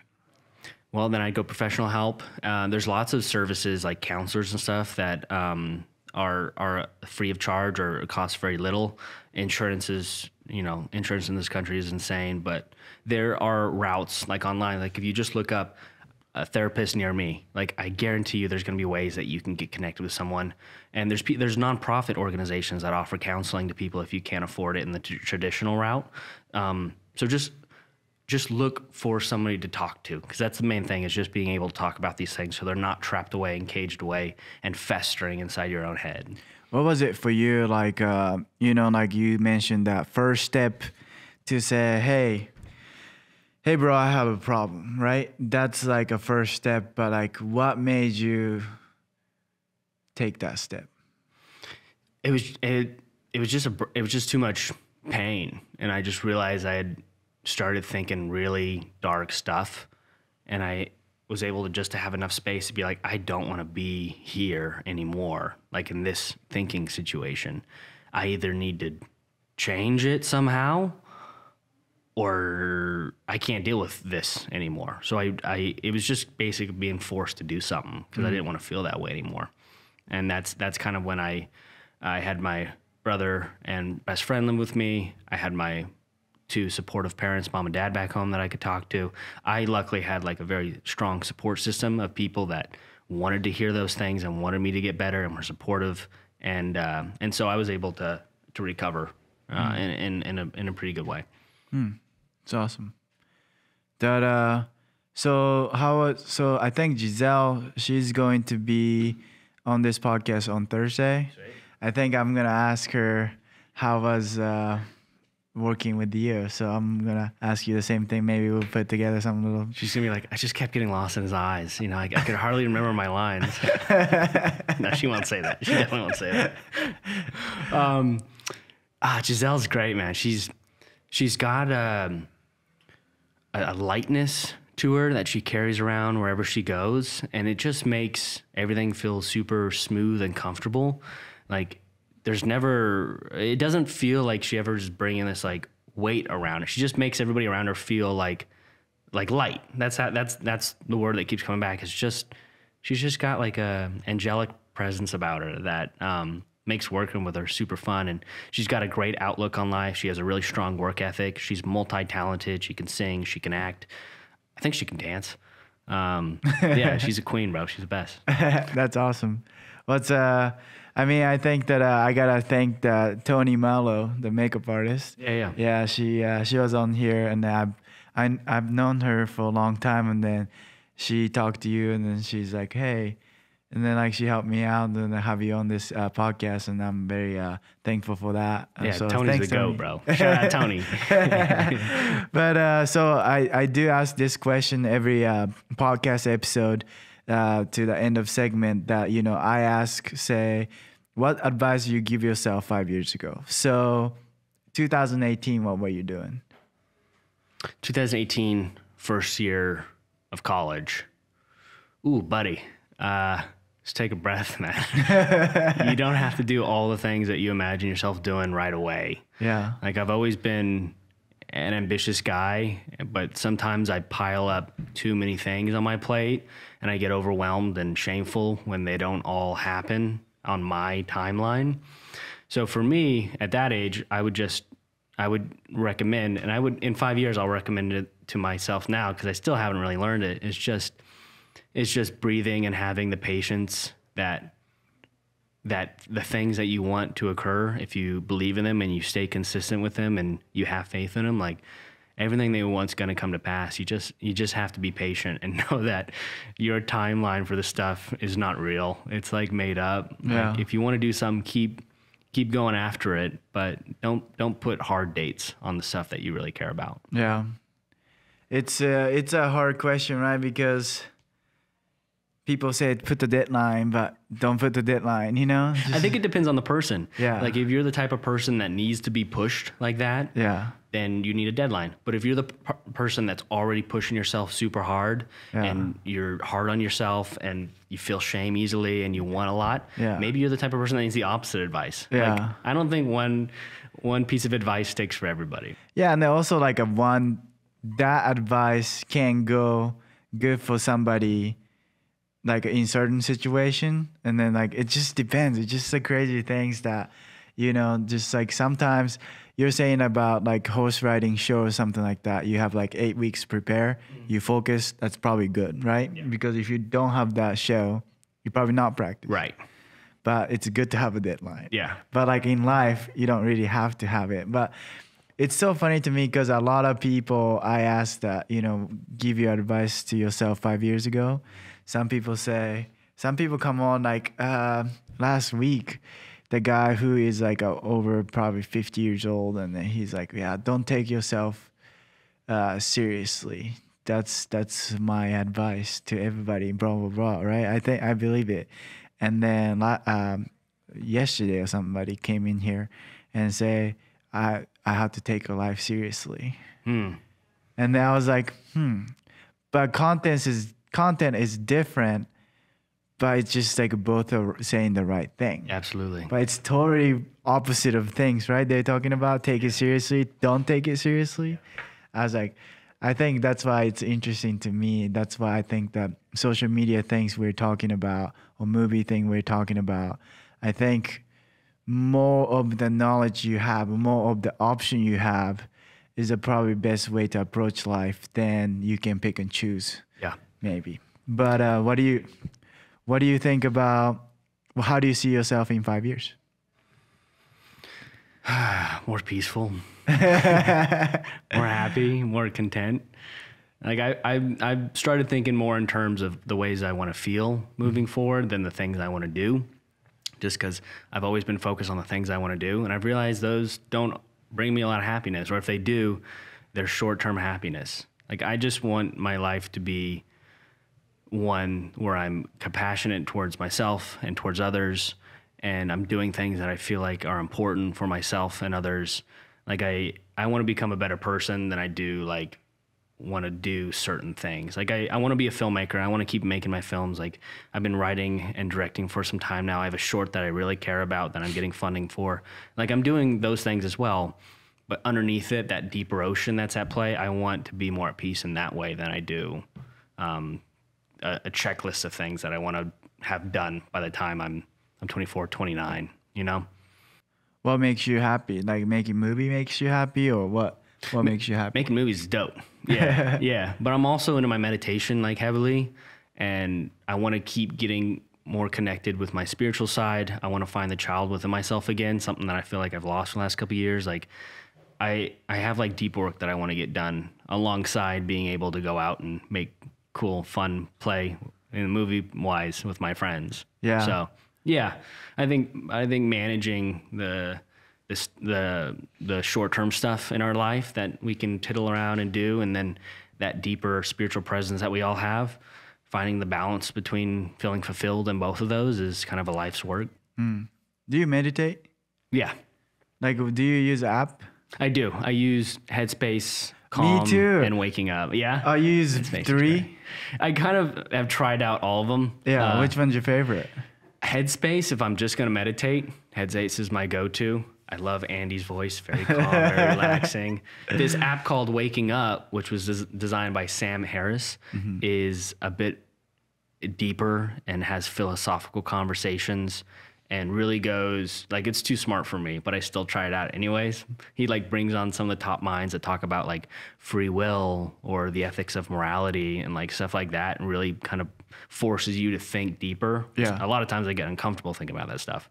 Well, then I'd go professional help. Uh, there's lots of services like counselors and stuff that um, are are free of charge or cost very little. Insurance is, you know, insurance in this country is insane, but there are routes like online. Like, if you just look up a therapist near me, like, I guarantee you there's going to be ways that you can get connected with someone. And there's there's nonprofit organizations that offer counseling to people if you can't afford it in the t- traditional route. Um, so just. Just look for somebody to talk to, because that's the main thing, is just being able to talk about these things so they're not trapped away and caged away and festering inside your own head. What was it for you? Like, uh, you know, like you mentioned that first step to say, hey, hey, bro, I have a problem, right? That's like a first step. But like, what made you take that step? It was it, it was just a, it was just too much pain. And I just realized I had started thinking really dark stuff, and I was able to just to have enough space to be like, I don't want to be here anymore. Like, in this thinking situation, I either need to change it somehow or I can't deal with this anymore. So I, I it was just basically being forced to do something, because mm-hmm. I didn't want to feel that way anymore. And that's, that's kind of when I, I had my brother and best friend live with me. I had my to supportive parents, mom and dad back home that I could talk to. I luckily had like a very strong support system of people that wanted to hear those things and wanted me to get better and were supportive. And uh, and so I was able to to recover uh, mm. in, in, in, a, in a pretty good way. Mm. It's awesome. That, uh, so, how, so I think Giselle, she's going to be on this podcast on Thursday. Sweet. I think I'm going to ask her how was... Uh, working with you, so I'm gonna ask you the same thing. Maybe we'll put together some little. She's gonna be like, I just kept getting lost in his eyes. You know, I, I could hardly remember my lines. No, she won't say that. She definitely won't say that. Um, ah, Giselle's great, man. She's she's got a, a lightness to her that she carries around wherever she goes, and it just makes everything feel super smooth and comfortable. Like, there's never, it doesn't feel like she ever is bringing this like weight around it. She just makes everybody around her feel like, like light. That's how, that's, that's the word that keeps coming back. It's just, she's just got like a angelic presence about her that um, makes working with her super fun. And she's got a great outlook on life. She has a really strong work ethic. She's multi-talented. She can sing, she can act. I think she can dance. Um, yeah, she's a queen, bro. She's the best. That's awesome. What's, uh, I mean, I think that uh, I gotta thank the, Tony Mallow, the makeup artist. Yeah, yeah. Yeah, she uh, she was on here, and I've I, I've known her for a long time, and then she talked to you, and then she's like, hey, and then like she helped me out, and then I have you on this uh, podcast, and I'm very uh, thankful for that. Yeah, so Tony's the Tony. Go, bro. Shout out Tony. But uh, so I I do ask this question every uh, podcast episode. Uh, to the end of segment that, you know, I ask, say, what advice you give yourself five years ago? So two thousand eighteen, what were you doing? twenty eighteen, first year of college. Ooh, buddy, uh, just take a breath, man. You don't have to do all the things that you imagine yourself doing right away. Yeah. Like, I've always been an ambitious guy, but sometimes I pile up too many things on my plate and I get overwhelmed and shameful when they don't all happen on my timeline. So for me at that age, I would just, I would recommend, and I would, in five years, I'll recommend it to myself now because I still haven't really learned it. It's just, it's just breathing and having the patience that, that the things that you want to occur, if you believe in them and you stay consistent with them and you have faith in them, like everything they want's going to come to pass. You just, you just have to be patient and know that your timeline for the stuff is not real. It's like made up. Yeah. Like if you want to do something, keep, keep going after it, but don't, don't put hard dates on the stuff that you really care about. Yeah. It's a, it's a hard question, right? Because people say put the deadline, but don't put the deadline, you know? Just I think it depends on the person. Yeah. Like if you're the type of person that needs to be pushed like that, yeah, then you need a deadline. But if you're the p- person that's already pushing yourself super hard, yeah, and you're hard on yourself and you feel shame easily and you want a lot, yeah, maybe you're the type of person that needs the opposite advice. Yeah. Like, I don't think one one piece of advice sticks for everybody. Yeah, and also like a one, that advice can go good for somebody like in certain situation, and then like it just depends. It's just the crazy things that, you know, just like sometimes you're saying about like horse riding show or something like that. You have like eight weeks prepare, mm-hmm, you focus. That's probably good, right? Yeah. Because if you don't have that show, you're probably not practicing. Right. But it's good to have a deadline. Yeah. But like in life, you don't really have to have it. But it's so funny to me because a lot of people I ask that, you know, give you advice to yourself five years ago. Some people say, some people come on like uh, last week, the guy who is like a, over probably fifty years old, and then he's like, yeah, don't take yourself uh, seriously. That's that's my advice to everybody, blah, blah, blah, right? I think, I believe it. And then um, yesterday or somebody came in here and say, I, I have to take life seriously. Hmm. And then I was like, hmm, but contents is, Content is different, but it's just like both are saying the right thing. Absolutely. But it's totally opposite of things, right? They're talking about take it seriously, don't take it seriously. I was like, I think that's why it's interesting to me. That's why I think that social media things we're talking about or movie thing we're talking about, I think more of the knowledge you have, more of the option you have is the probably best way to approach life than you can pick and choose. Yeah. Maybe. But uh, what do you, what do you think about, well, how do you see yourself in five years? More peaceful, more happy, more content. Like I, I, I started thinking more in terms of the ways I want to feel moving forward than the things I want to do, just because I've always been focused on the things I want to do. And I've realized those don't bring me a lot of happiness, or if they do, they're short-term happiness. Like I just want my life to be one where I'm compassionate towards myself and towards others, and I'm doing things that I feel like are important for myself and others. Like I, I want to become a better person than I do like want to do certain things. Like I, I want to be a filmmaker. I want to keep making my films. Like I've been writing and directing for some time now. I have a short that I really care about that I'm getting funding for. Like I'm doing those things as well. But underneath it, that deeper ocean that's at play, I want to be more at peace in that way than I do um, a, a checklist of things that I want to have done by the time I'm I'm twenty-four, twenty-nine, you know? What makes you happy? Like making movie makes you happy, or what? What M- makes you happy? Making movies is dope. Yeah, yeah. But I'm also into my meditation like heavily, and I want to keep getting more connected with my spiritual side. I want to find the child within myself again, something that I feel like I've lost in the last couple of years. Like, I, I have like deep work that I want to get done alongside being able to go out and make cool, fun play in the movie wise with my friends. Yeah. So yeah, I think, I think managing the, this, the, the short-term stuff in our life that we can tiddle around and do, and then that deeper spiritual presence that we all have, finding the balance between feeling fulfilled in both of those is kind of a life's work. Mm. Do you meditate? Yeah. Like, do you use an app? I do. I use Headspace, Calm, and Waking Up. Yeah. I use Headspace three. I kind of have tried out all of them. Yeah. Uh, which one's your favorite? Headspace, if I'm just going to meditate, Headspace is my go-to. I love Andy's voice, very calm, very relaxing. This app called Waking Up, which was des designed by Sam Harris, mm-hmm. is a bit deeper and has philosophical conversations and really goes, like, it's too smart for me, but I still try it out anyways. He, like, brings on some of the top minds that talk about, like, free will or the ethics of morality and, like, stuff like that, and really kind of forces you to think deeper. Yeah. A lot of times I get uncomfortable thinking about that stuff.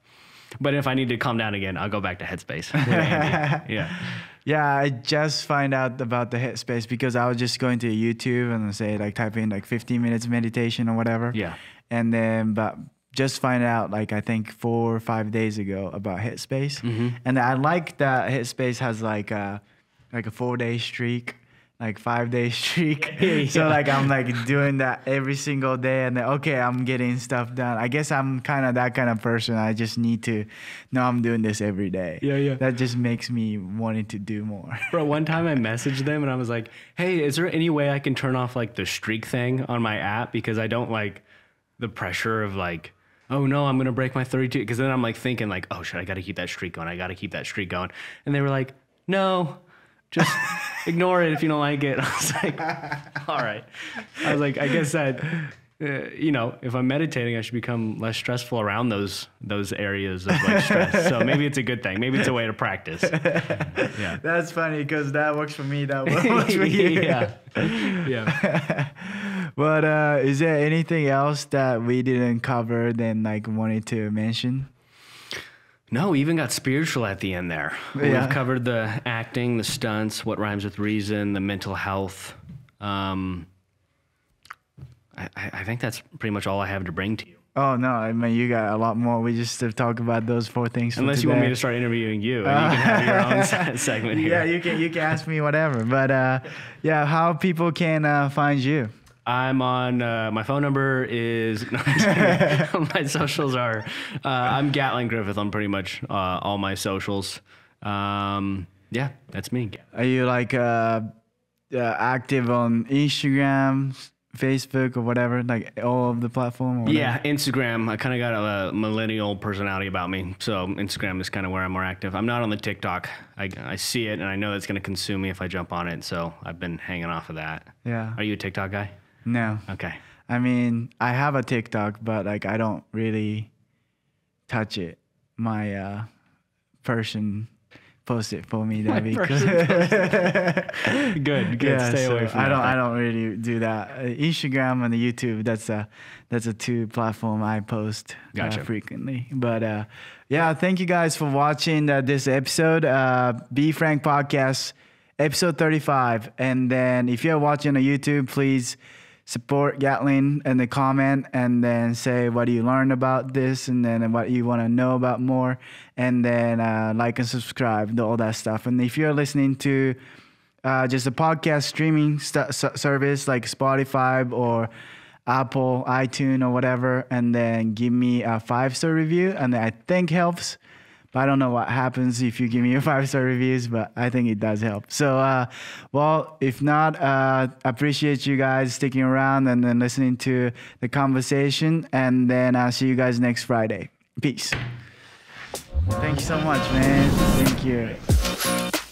But if I need to calm down again, I'll go back to Headspace with Andy. Yeah. Yeah, I just find out about the Headspace because I was just going to YouTube and say, like, type in, like, fifteen minutes meditation or whatever. Yeah. And then, but just find out, like, I think four or five days ago about Headspace. Mm-hmm. And I like that Headspace has, like, a, like a four-day streak, like five-day streak. Yeah. So, like, I'm, like, doing that every single day. And then, okay, I'm getting stuff done. I guess I'm kind of that kind of person. I just need to know I'm doing this every day. Yeah, yeah. That just makes me wanting to do more. Bro, one time I messaged them and I was like, hey, is there any way I can turn off, like, the streak thing on my app? Because I don't like the pressure of, like, oh no, I'm gonna break my thirty-two, because then I'm like thinking like, oh shit, I gotta keep that streak going, I gotta keep that streak going. And they were like, no, just ignore it if you don't like it. I was like, all right. I was like, I guess that, uh, you know, if I'm meditating, I should become less stressful around those those areas of, like, stress. So maybe it's a good thing. Maybe it's a way to practice. Yeah, that's funny because that works for me. That works for you. Yeah, yeah. But uh, is there anything else that we didn't cover than, like, wanted to mention? No, we even got spiritual at the end there. Yeah. We've covered the acting, the stunts, what rhymes with reason, the mental health. Um, I, I think that's pretty much all I have to bring to you. Oh, no, I mean, you got a lot more. We just have talked about those four things. Unless you want me to start interviewing you, and uh, you can have your own segment here. Yeah, you can, you can ask me whatever. But, uh, yeah, how people can uh, find you? I'm on, uh, my phone number is, my socials are, uh, I'm Gatlin Griffith on pretty much uh, all my socials. Um, yeah, that's me. Are you, like, uh, uh, active on Instagram, Facebook, or whatever, like all of the platform? Or yeah, Instagram. I kind of got a, a millennial personality about me. So Instagram is kind of where I'm more active. I'm not on the TikTok. I, I see it and I know it's going to consume me if I jump on it. So I've been hanging off of that. Yeah. Are you a TikTok guy? No. Okay. I mean, I have a TikTok, but, like, I don't really touch it. My uh, person posts it for me that week. Good. Good. Yeah, stay so away from I that. I don't. I don't really do that. Uh, Instagram and the YouTube. That's a. That's a two platform I post gotcha. uh, frequently. But uh, yeah, thank you guys for watching uh, this episode. Uh, Be Frank Podcast. Episode thirty-five. And then if you're watching on YouTube, please support Gatlin in the comment and then say what you learned about this and then what you want to know about more. And then uh, like and subscribe, all that stuff. And if you're listening to uh, just a podcast streaming st service like Spotify or Apple, iTunes or whatever, and then give me a five-star review, and I think helps. I don't know what happens if you give me your five-star reviews, but I think it does help. So, uh, well, if not, uh, appreciate you guys sticking around and then listening to the conversation. And then I'll see you guys next Friday. Peace. Thank you so much, man. Thank you.